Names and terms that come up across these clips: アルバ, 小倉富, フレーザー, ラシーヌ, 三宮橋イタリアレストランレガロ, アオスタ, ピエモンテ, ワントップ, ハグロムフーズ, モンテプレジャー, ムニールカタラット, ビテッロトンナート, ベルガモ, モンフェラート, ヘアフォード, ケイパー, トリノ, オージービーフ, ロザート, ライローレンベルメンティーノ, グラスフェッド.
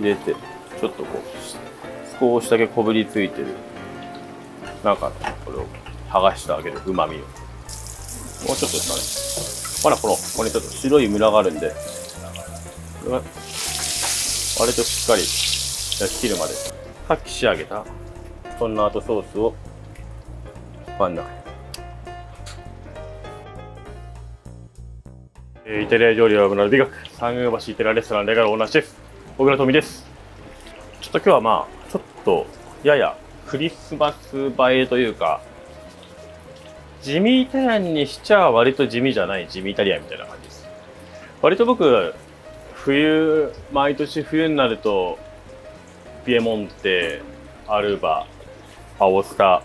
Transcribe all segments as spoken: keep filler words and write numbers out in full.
入れて、ちょっとこう、少しだけこぶりついてる中のこれを剥がしてあげる、うまみを。もうちょっとですかね。まだこの、ここにちょっと白いムラがあるんで、これは割としっかり焼き切るまで、さっき仕上げた、そんなトマトソースを真ん中に。イタリア料理を学ぶ美学、三宮橋イタリアレストランレガロオーナーシェフ、小倉富です。ちょっと今日はまあ、ちょっとややクリスマス映えというか、地味イタリアンにしちゃ割と地味じゃない地味イタリアンみたいな感じです。割と僕、冬、毎年冬になると、ピエモンテ、アルバ、アオスタ、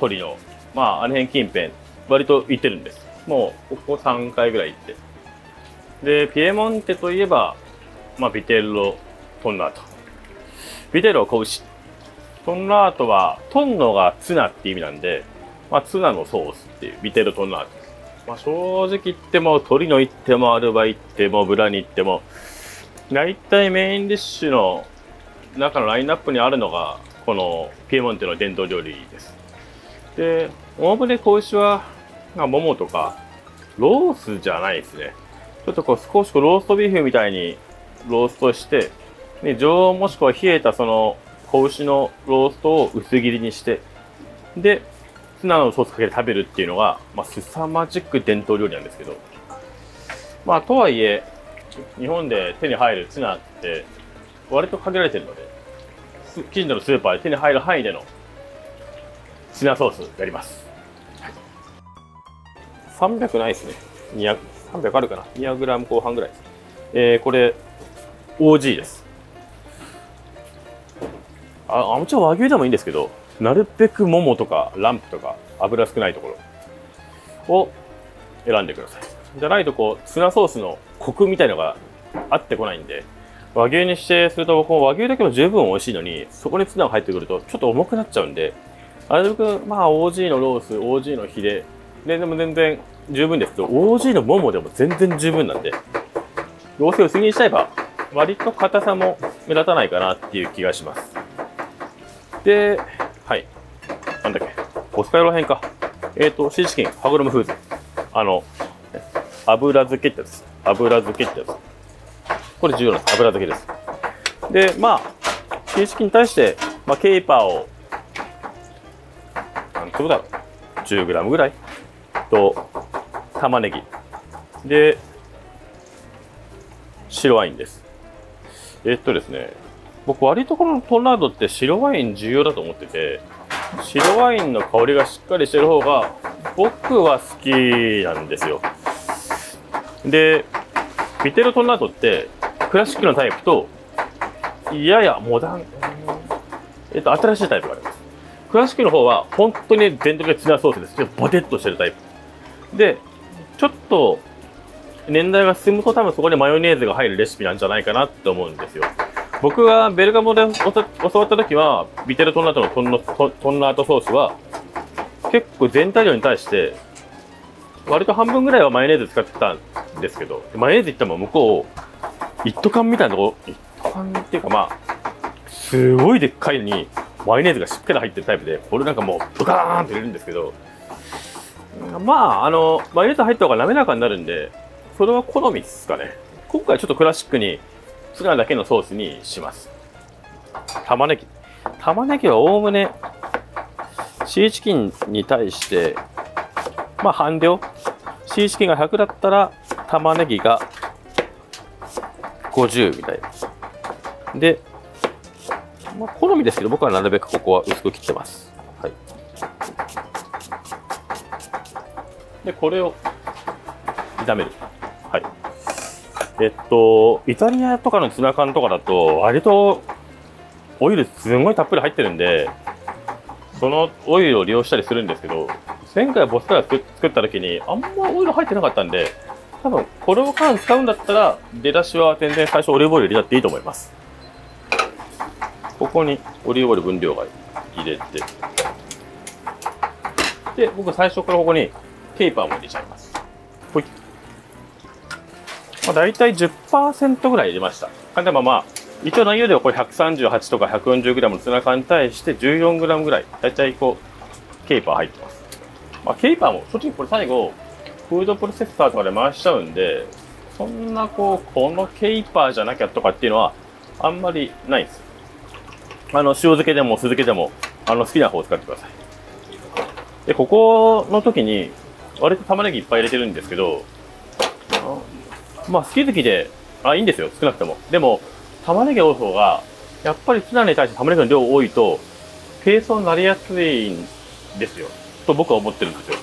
トリノ、まあ、あの辺近辺、割と行ってるんです。もうここさんかいぐらい行って、でピエモンテといえば、まあ、ビテッロトンナート、ビテッロは子牛、トンナートはトンノがツナって意味なんで、まあ、ツナのソースっていうビテッロトンナート、まあ、正直言っても鳥の行ってもアルバ行ってもブラに行っても大体メインディッシュの中のラインナップにあるのがこのピエモンテの伝統料理です。で大船子牛はももとかロースじゃないですね。ちょっとこう少しこうローストビーフみたいにローストして、ね、常温もしくは冷えたその子牛のローストを薄切りにして、で、ツナのソースかけて食べるっていうのが、まあ、凄まじく伝統料理なんですけど、まあ、とはいえ、日本で手に入るツナって割と限られてるので、近所のスーパーで手に入る範囲でのツナソースやります。さんびゃくないですね。にひゃく、さんびゃくあるかな。にひゃくグラムこう半ぐらいです。えー、これ、オージー です。あ、あもちろん和牛でもいいんですけど、なるべくももとかランプとか油少ないところを選んでください。じゃないと、こう、ツナソースのコクみたいのが合ってこないんで、和牛にしてすると、こう和牛だけも十分美味しいのに、そこにツナが入ってくると、ちょっと重くなっちゃうんで、なるべく、まあ、オージー のロース、オージー のヒレ、で, でも全然十分ですけど、オージー のももでも全然十分なんで、どうせ薄切りにしちゃえば、割と硬さも目立たないかなっていう気がします。で、はい。なんだっけ、お使いらへんか。えっ、ー、と、シーチキン、ハグロムフーズ。あの、油漬けってやつ。油漬けってやつ。これ重要なんです。油漬けです。で、まあ、シーチキンに対して、まあ、ケイパーを、なんてことだろう。じゅうグラム ぐらい。と玉ねぎで白ワインです。えっとですね僕割とこのトンナートって白ワイン重要だと思ってて、白ワインの香りがしっかりしてる方が僕は好きなんですよ。でビテロトンナートってクラシックのタイプとややモダン、えっと新しいタイプがあります。クラシックの方は本当に伝統的なツナソースです。ちょっとボテッとしてるタイプで、ちょっと年代が進むと多分そこにマヨネーズが入るレシピなんじゃないかなって思うんですよ。僕がベルガモで教わった時は、ビテルトンナートのトンのトンナートソースは結構全体量に対して割と半分ぐらいはマヨネーズ使ってたんですけど、マヨネーズいっても向こう一斗缶みたいなとこ、一斗缶っていうかまあ、すごいでっかいにマヨネーズがしっかり入ってるタイプで、これなんかもうドカーンって入れるんですけど、まあ、あの、マヨネーズ入った方が滑らかになるんで、それは好みですかね。今回ちょっとクラシックに、ツナだけのソースにします。玉ねぎ。玉ねぎはおおむね、シーチキンに対して、まあ、半量。シーチキンがひゃくだったら、玉ねぎがごじゅうみたいな。で、まあ、好みですけど、僕はなるべくここは薄く切ってます。はい。で、これを炒める。はい。えっと、イタリアとかのツナ缶とかだと、割とオイルすごいたっぷり入ってるんで、そのオイルを利用したりするんですけど、前回ボスから作った時に、あんまオイル入ってなかったんで、多分これを缶使うんだったら、出だしは全然最初オリーブオイル入れたっていいと思います。ここにオリーブオイル分量が入れて、で、僕最初からここに、ケイパーも入れちゃいます。ほい。まあ、だいたい じゅっパーセント ぐらい入れました。あでもまあ、一応内容ではこれひゃくさんじゅうはちとか ひゃくよんじゅうグラム のツナ缶に対して じゅうよんグラム ぐらい、だいたいこう、ケイパー入ってます。まあ、ケイパーも、正直これ最後、フードプロセッサーとかで回しちゃうんで、そんなこう、このケイパーじゃなきゃとかっていうのは、あんまりないんですよ。あの、塩漬けでも酢漬けでも、あの、好きな方を使ってください。で、ここの時に、割と玉ねぎいっぱい入れてるんですけど、まあ、好き好きで、あ、いいんですよ、少なくても。でも、玉ねぎ多い方が、やっぱりツナに対して玉ねぎの量多いと、ペーストになりやすいんですよ。と僕は思ってるんですよ。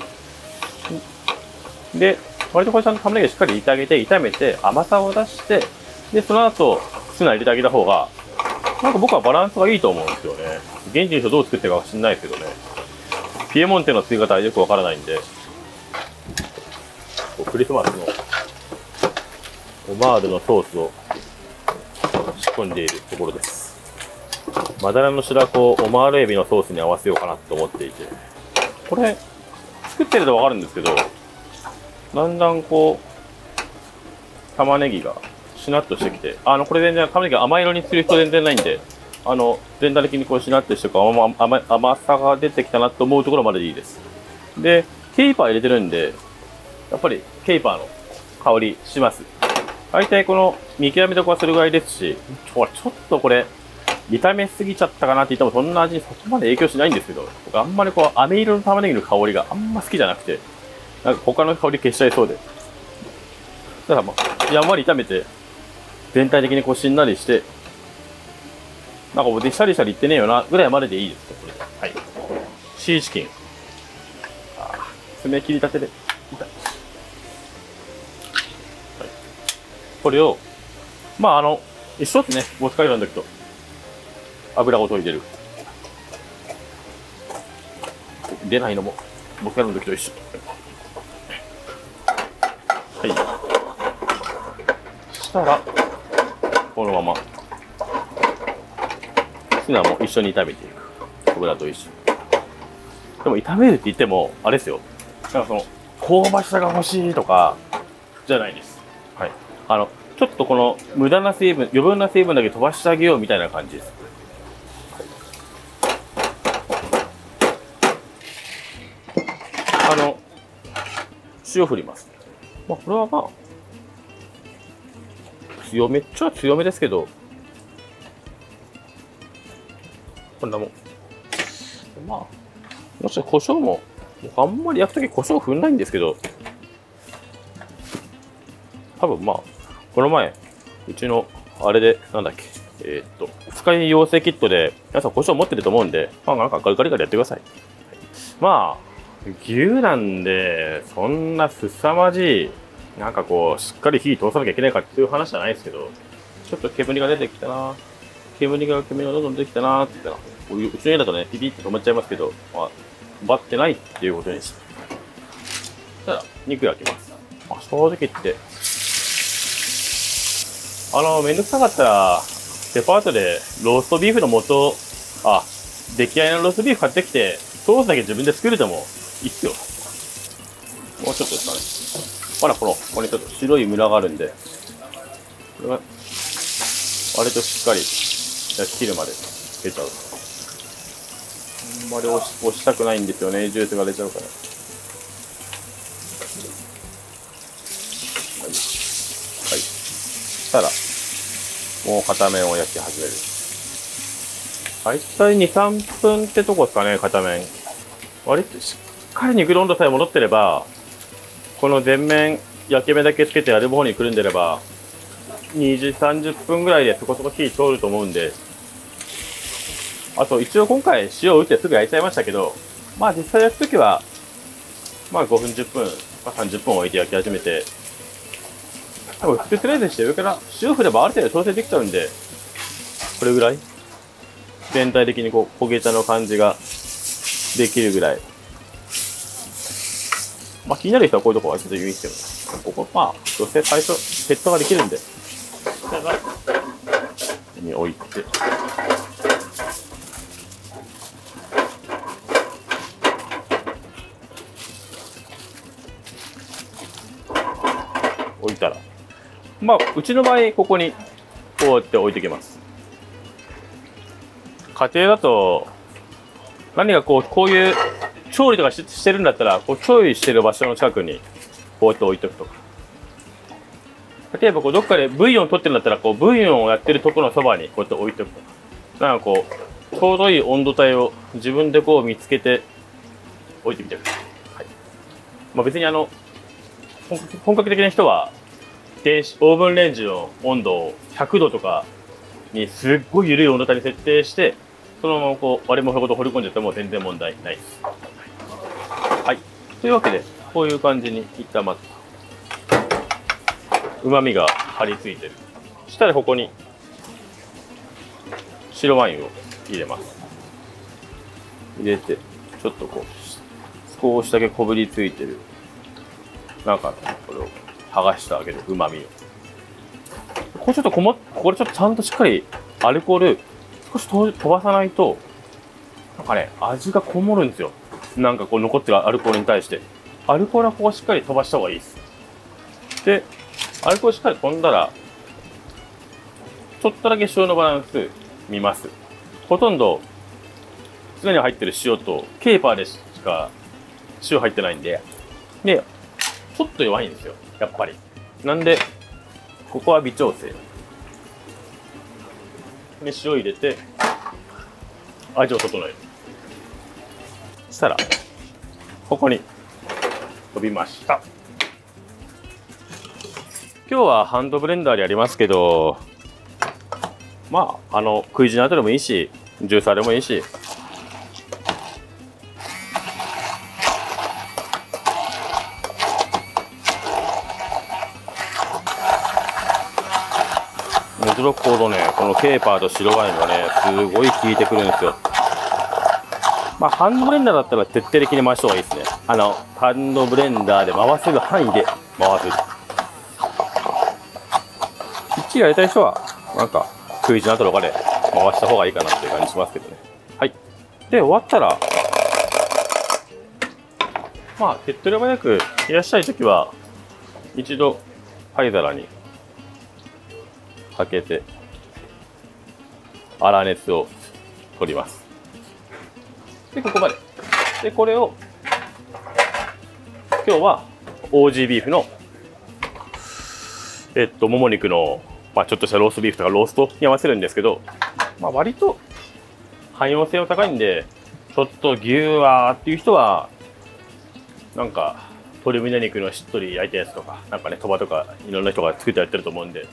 で、割とこれちゃんと玉ねぎをしっかり入れてあげて、炒めて、甘さを出して、で、その後、ツナ入れてあげた方が、なんか僕はバランスがいいと思うんですよね。現地の人どう作ってるかは知んないですけどね。ピエモンテの作り方はよくわからないんで、クリスマスのオマールのソースを仕込んでいるところです。マダラの白子をオマールエビのソースに合わせようかなと思っていて、これ、作ってるとわかるんですけど、だんだんこう、玉ねぎが、しなっとしてきて、あの、これ全然、玉ねぎ甘い色にする人全然ないんで、あの、全体的にこうしなってしてか、甘、甘、甘さが出てきたなと思うところまででいいです。で、ケイパー入れてるんで、やっぱりケイパーの香りします。大体この見極めとこはそれぐらいですし、ほら、ちょっとこれ、炒めすぎちゃったかなって言っても、そんな味にそこまで影響しないんですけど、僕あんまりこう、飴色の玉ねぎの香りがあんま好きじゃなくて、なんか他の香り消しちゃいそうで。だからまあ、やんわり炒めて、全体的にこうしんなりして、なんかもうでシャリシャリいってねえよな、ぐらいまででいいです、これ。はい。シーチキン。あ爪切り立てで。痛い。はい。これを、まああの、一緒ですね、持ち帰りなんだけど、油ごと入れる。出ないのも、持ち帰りの時と一緒。はい。そしたら、このままツナも一緒に炒めていく。油と一緒に。でも炒めるって言ってもあれですよ、なんかその香ばしさが欲しいとかじゃないです。はい、あのちょっとこの無駄な成分、余分な成分だけ飛ばしてあげようみたいな感じです。はい、あの塩振ります。まあこれはまあ強めっちゃ強めですけど、こんなもん。まあ、もちろん胡椒も、あんまり焼くとき胡椒振んないんですけど、多分まあ、この前、うちの、あれで、なんだっけ、えー、っと、使い養成キットで、皆さん胡椒持ってると思うんで、まあなんかガリガリガリやってください。まあ、牛なんで、そんな凄まじい、なんかこう、しっかり火通さなきゃいけないかっていう話じゃないですけど、ちょっと煙が出てきたな、煙が、煙がどんどん出てきたなーって言ったら、うちの家だとね、ピピって止まっちゃいますけど、まあ、バってないっていうことにして。そしたら、肉焼きます。まあ、正直言って、あの、めんどくさかったら、デパートでローストビーフの素、あ、出来合いのローストビーフ買ってきて、ソースだけ自分で作れてもいいっすよ。もうちょっとですかね。まだこの、ここにちょっと白いムラがあるんで、これが、割としっかり焼き切るまでつけちゃう。あんまり押し、押したくないんですよね。ジュースが出ちゃうから。はい。はい。したら、もう片面を焼き始める。大体に、さんぷんってとこですかね、片面。割としっかり肉の温度さえ戻ってれば、この全面焼き目だけつけてやる方にくるんでればにじさんじゅっぷんぐらいでそこそこ火通ると思うんで、あと一応今回塩を打ってすぐ焼いちゃいましたけど、まあ実際焼くときはまあごふんじゅっぷん、まあ、さんじゅっぷん置いて焼き始めて、多分薄くスライスして上から塩振ればある程度調整できちゃうんで、これぐらい全体的にこう焦げ茶の感じができるぐらい。まあ気になる人はこういうとこはちょっと言うんですけど、ここまあ、どうせ最初、セットができるんで、に置いて、置いたら、まあ、うちの場合、ここにこうやって置いていきます。家庭だと何かこうこういう調理とか し, してるんだったらこう調理してる場所の近くにこうやって置いておくとか、例えばこうどっかでブイヨン取ってるんだったらこうブイヨンをやってるところのそばにこうやって置いておくとか、なんかこうちょうどいい温度帯を自分でこう見つけて置いてみてください。はい、まあ、別にあの本格的な人は電子オーブンレンジの温度をひゃくどとかにすっごい緩い温度帯に設定してそのままこう割れもほど掘り込んじゃっても全然問題ないです。はい、というわけでこういう感じにいったんまずうまみが張り付いてる。そしたらここに白ワインを入れます。入れてちょっとこう少しだけこぶりついてる中のこれを剥がしてあげるうまみを。これちょっとこもこれちょっとちゃんとしっかりアルコール少し飛ばさないとなんかね味がこもるんですよ。なんかこう残ってるアルコールに対してアルコールはここしっかり飛ばした方がいいです。でアルコールしっかり飛んだらちょっとだけ塩のバランス見ます。ほとんど常に入ってる塩とケーパーでしか塩入ってないんででちょっと弱いんですよやっぱり。なんでここは微調整で塩入れて味を整える。そしたらここに飛びました。今日はハンドブレンダーでやりますけど、まああの食い地の後でもいいしジューサーでもいいし驚くほどねこのケーパーと白ワインがねすごい効いてくるんですよ。まあハンドブレンダーだったら徹底的に回した方がいいですね。あのハンドブレンダーで回せる範囲で回す。きっちりやりたい人はなんか食い地の後とかで回した方がいいかなっていう感じしますけどね。はい、で終わったらまあ手っ取り早くいらっしゃい時は一度灰皿にかけて粗熱を取ります。でここまででこれを今日はオージービーフのえっともも肉の、まあ、ちょっとしたローストビーフとかローストに合わせるんですけど、まあ、割と汎用性は高いんでちょっと牛はっていう人はなんか鶏胸肉のしっとり焼いたやつとかなんかねトマとかいろんな人が作ってやってると思うんで。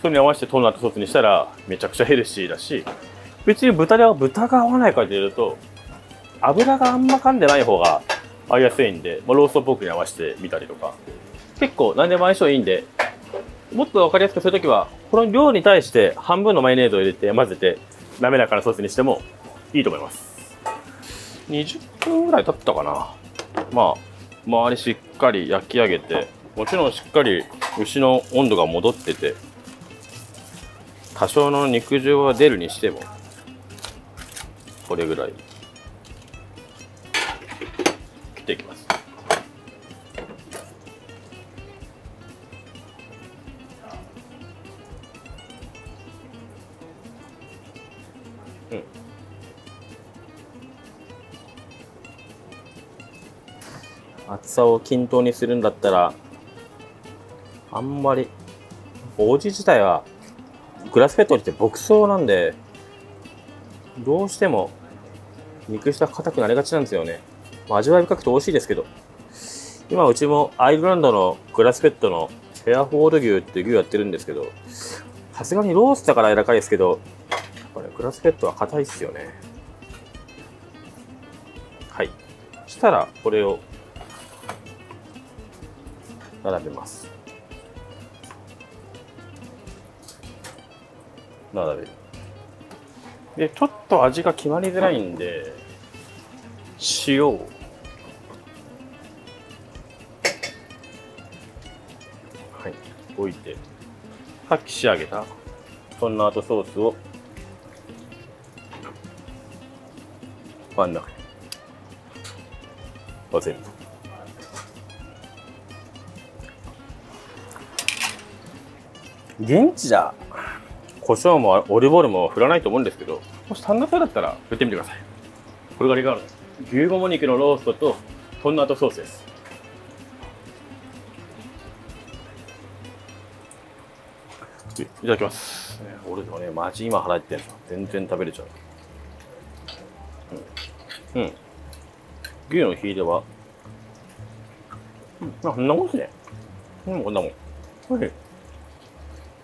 それに合わせてトマトソースにしたらめちゃくちゃヘルシーだし、別に豚では豚が合わないかというと油があんま噛んでない方が合いやすいんで、まあ、ローストポークに合わせてみたりとか結構何でも相性いいんで、もっと分かりやすくするときはこの量に対して半分のマヨネーズを入れて混ぜて滑らかなソースにしてもいいと思います。にじゅっぷんぐらい経ったかな。まあ周りしっかり焼き上げて、もちろんしっかり牛の温度が戻ってて多少の肉汁は出るにしてもこれぐらい切っていきます。うん、厚さを均等にするんだったらあんまりおうち自体はグラスフェッドにして牧草なんでどうしても肉質が硬くなりがちなんですよね。まあ、味わい深くて美味しいですけど、今うちもアイルランドのグラスフェッドのヘアフォード牛っていう牛やってるんですけど、さすがにロースだから柔らかいですけどやっぱりグラスフェッドは硬いっすよね。はい、そしたらこれを並べます。並べる。でちょっと味が決まりづらいんで塩をはい置いて、さっき仕上げたトマトソースを真ん中に混ぜる。現地じゃ胡椒もオリーブオイルも振らないと思うんですけど、もし足んなそうだったら振ってみてください。これがレガールです。牛もも肉のローストとトンナートソースです。いただきます。俺でもね、マジ今腹減ってんの、全然食べれちゃう。うん、うん、牛のヒレは、うん、あ、こんなもんですね。うん、こんなもん。おいしい。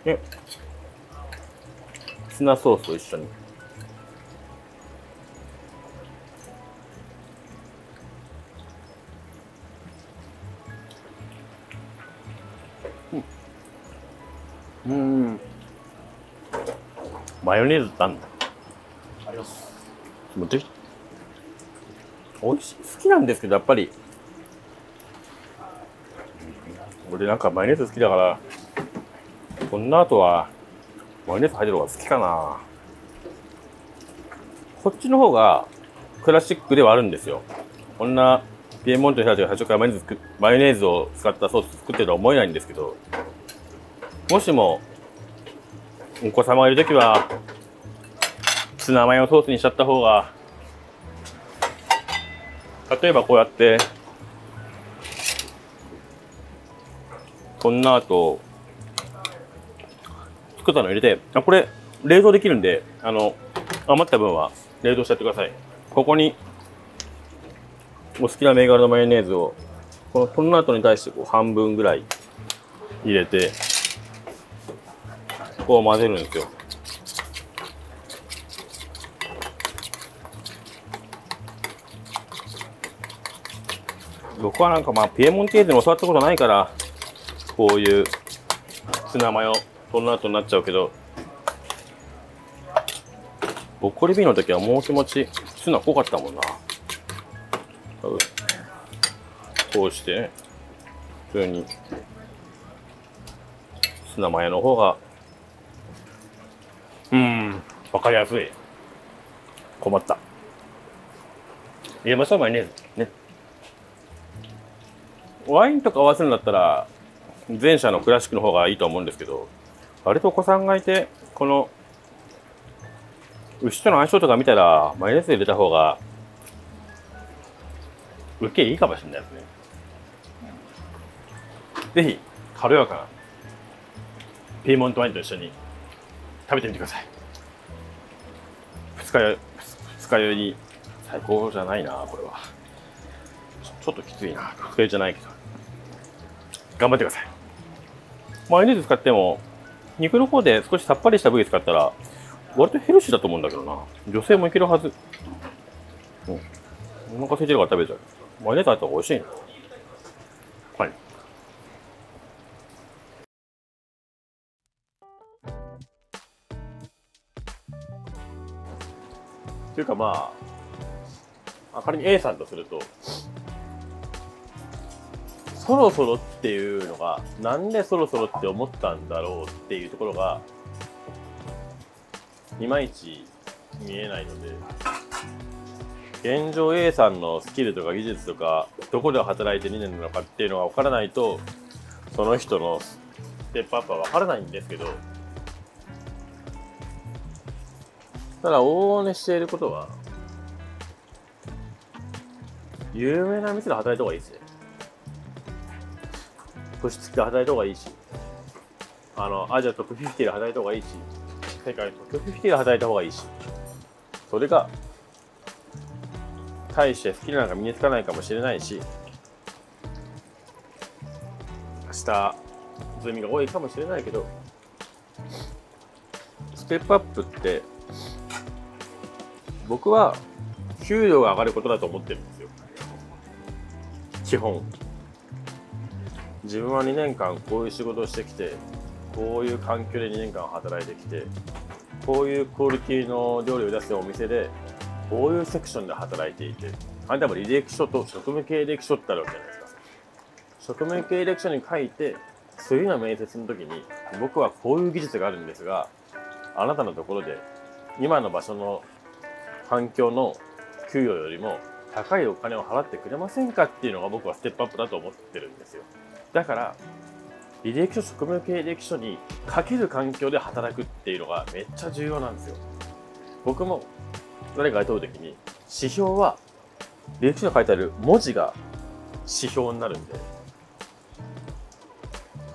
え、ツナソースと一緒に。うん、うん、マヨネーズってあるんだ。あります。持ってきて。おいしい、好きなんですけど、やっぱり俺なんかマヨネーズ好きだから、こんな後はマヨネーズ入ってる方が好きかな。こっちの方がクラシックではあるんですよ。こんなピエモントの人たちが最初からマヨネーズ、マヨネーズを使ったソース作ってるとは思えないんですけど、もしもお子様がいるときはツナマヨソースにしちゃった方が、例えばこうやってこんなあと作ったの入れて、あ、これ冷凍できるんで、あの余った分は冷凍しちゃってください。ここにお好きな銘柄のマヨネーズをこのトンナートに対してこう半分ぐらい入れて、こう混ぜるんですよ。僕はなんかまあピエモンテーゼに教わったことないから、こういうツナマヨトンナートになっちゃうけど、ボッコリビーの時はもう気持ちツナ濃かったもんな。こうしてね、普通にツナマヨの方がうん、分かりやすい。困った。入れましょう、マヨネーズね。ワインとか合わせるんだったら前者のクラシックの方がいいと思うんですけど、割とお子さんがいてこの牛との相性とか見たらマヨネーズ入れた方がウケいいかもしれないですね。是非軽やかなピーモントワインと一緒に食べてみてください。二日酔い、二日酔いに最高じゃないな、これは。ちょっときついな。二日酔いじゃないけど。頑張ってください。マヨネーズ使っても、肉の方で少しさっぱりした部位使ったら、割とヘルシーだと思うんだけどな。女性もいけるはず。うん。お腹空いてるから食べちゃう。マヨネーズあった方が美味しいな。はい。っていうかまあ、仮に A さんとすると、そろそろっていうのが、なんでそろそろって思ったんだろうっていうところが、いまいち見えないので、現状 A さんのスキルとか技術とか、どこで働いてにねんなのかっていうのが分からないと、その人のステップアップは分からないんですけど、ただ往々にしていることは、有名な店で働いた方がいいですね。年付きで働いた方がいいし、あのアジアトップごじゅうで働いた方がいいし、世界トップごじゅうで働いた方がいいし、それが大してスキルなんか身につかないかもしれないし、下積みが多いかもしれないけど、ステップアップって僕は給料が上がることだと思ってるんですよ。基本自分はにねんかんこういう仕事をしてきて、こういう環境でにねんかん働いてきて、こういうクオリティの料理を出すお店でこういうセクションで働いていて、あれ多分履歴書と職務経歴書ってあるわけじゃないですか。職務経歴書に書いて、次の面接の時に僕はこういう技術があるんですが、あなたのところで今の場所の環境の給与よりも高いお金を払ってくれませんかっていうのが僕はステップアップだと思ってるんですよ。だから履歴書、職務経歴書に書ける環境で働くっていうのがめっちゃ重要なんですよ。僕も誰かが問う時に、指標は履歴書に書いてある文字が指標になるんで、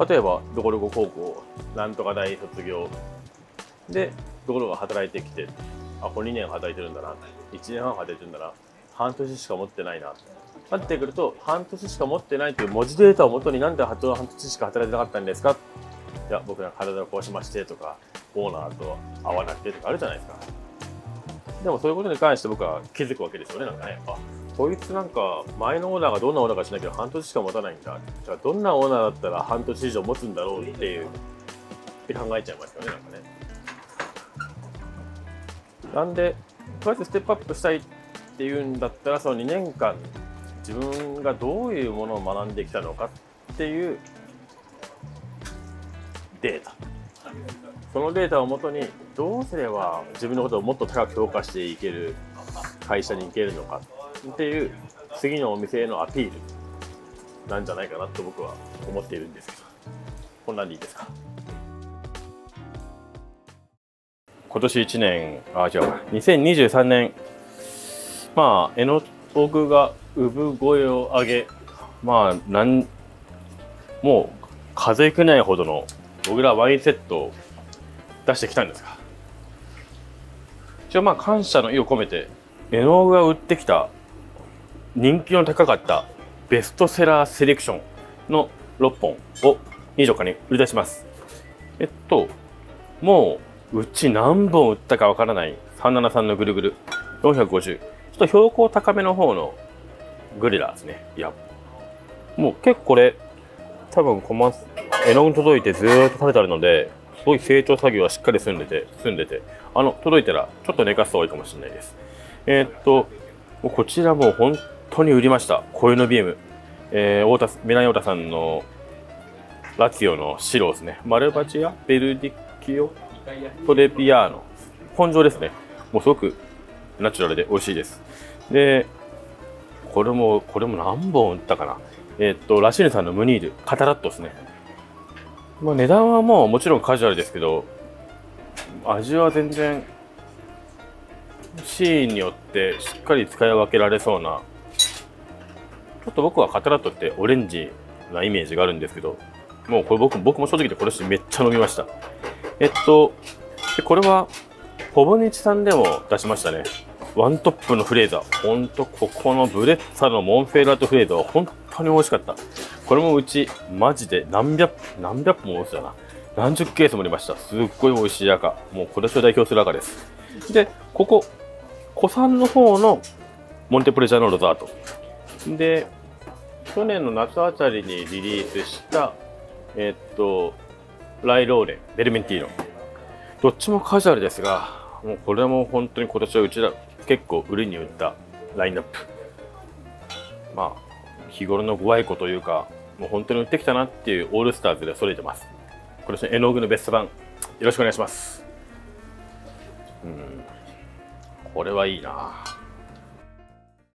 例えばどこどこ高校なんとか大卒業でどこどこ働いてきて、あ、これにねん働いてるんだな、いちねんはん働いてるんだな、半年しか持ってないななってくると、半年しか持ってないという文字データをもとに、なんで半年しか働いてなかったんですか、いや僕は体を壊しましてとか、オーナーと会わなくてとかあるじゃないですか。でもそういうことに関して僕は気づくわけですよね。なんかね、あ、こいつなんか前のオーナーがどんなオーナーか知らないけど半年しか持たないんだ、じゃあどんなオーナーだったら半年以上持つんだろうっていうって考えちゃいますよね、なんかね。なんでとりあえずステップアップしたいっていうんだったら、そのにねんかん自分がどういうものを学んできたのかっていうデータ、そのデータをもとにどうすれば自分のことをもっと高く評価していける会社に行けるのかっていう次のお店へのアピールなんじゃないかなと僕は思っているんですけど、こんなんでいいですか。今年いちねん、あ、違う、にせんにじゅうさんねん、まあ江野僕が産声を上げ、まあなんもう数えきれないほどの僕らワインセットを出してきたんですが、一応まあ感謝の意を込めて、江野が売ってきた人気の高かったベストセラーセレクションのろっぽんをにじゅうよっかに売り出します。えっともううち何本売ったかわからないさんななさんのぐるぐるよんひゃくごじゅう、ちょっと標高高めの方のグリラーですね。いやもう結構これ多分小松絵の具に届いてずーっと垂れてあるので、すごい成長作業はしっかり済んでて済んでてあの届いたらちょっと寝かすと多いかもしれないです。えー、っとこちらもう本当に売りました。コイノビウム、えー、太田メラン太田さんのラツィオの白ですね。マルバチアベルディキオトレピアーノ、本場ですね。もうすごくナチュラルで美味しいです。でこれもこれも何本売ったかな。えー、っとラシーヌさんのムニールカタラットですね。まあ、値段はもうもちろんカジュアルですけど、味は全然シーンによってしっかり使い分けられそうな、ちょっと僕はカタラットってオレンジなイメージがあるんですけど、もうこれ 僕, 僕も正直でこれめっちゃ飲みました。えっとでこれはほぼ日さんでも出しましたね。ワントップのフレーザー、ほんとここのブレッサのモンフェラートフレーザーは本当に美味しかった。これもうちマジで何百何百本も落ちたな、何十ケースもありました。すっごい美味しい赤、もうこれを代表する赤です。でここ古参の方のモンテプレジャーのロザートで、去年の夏あたりにリリースしたえっとライローレンベルメンティーノ、どっちもカジュアルですが、もうこれも本当に今年はうちら結構売りに売ったラインナップ、まあ日頃のご愛顧というか、もう本当に売ってきたなっていうオールスターズで揃えてます。今年の絵の具のベスト版よろしくお願いします。うん、これはいいな。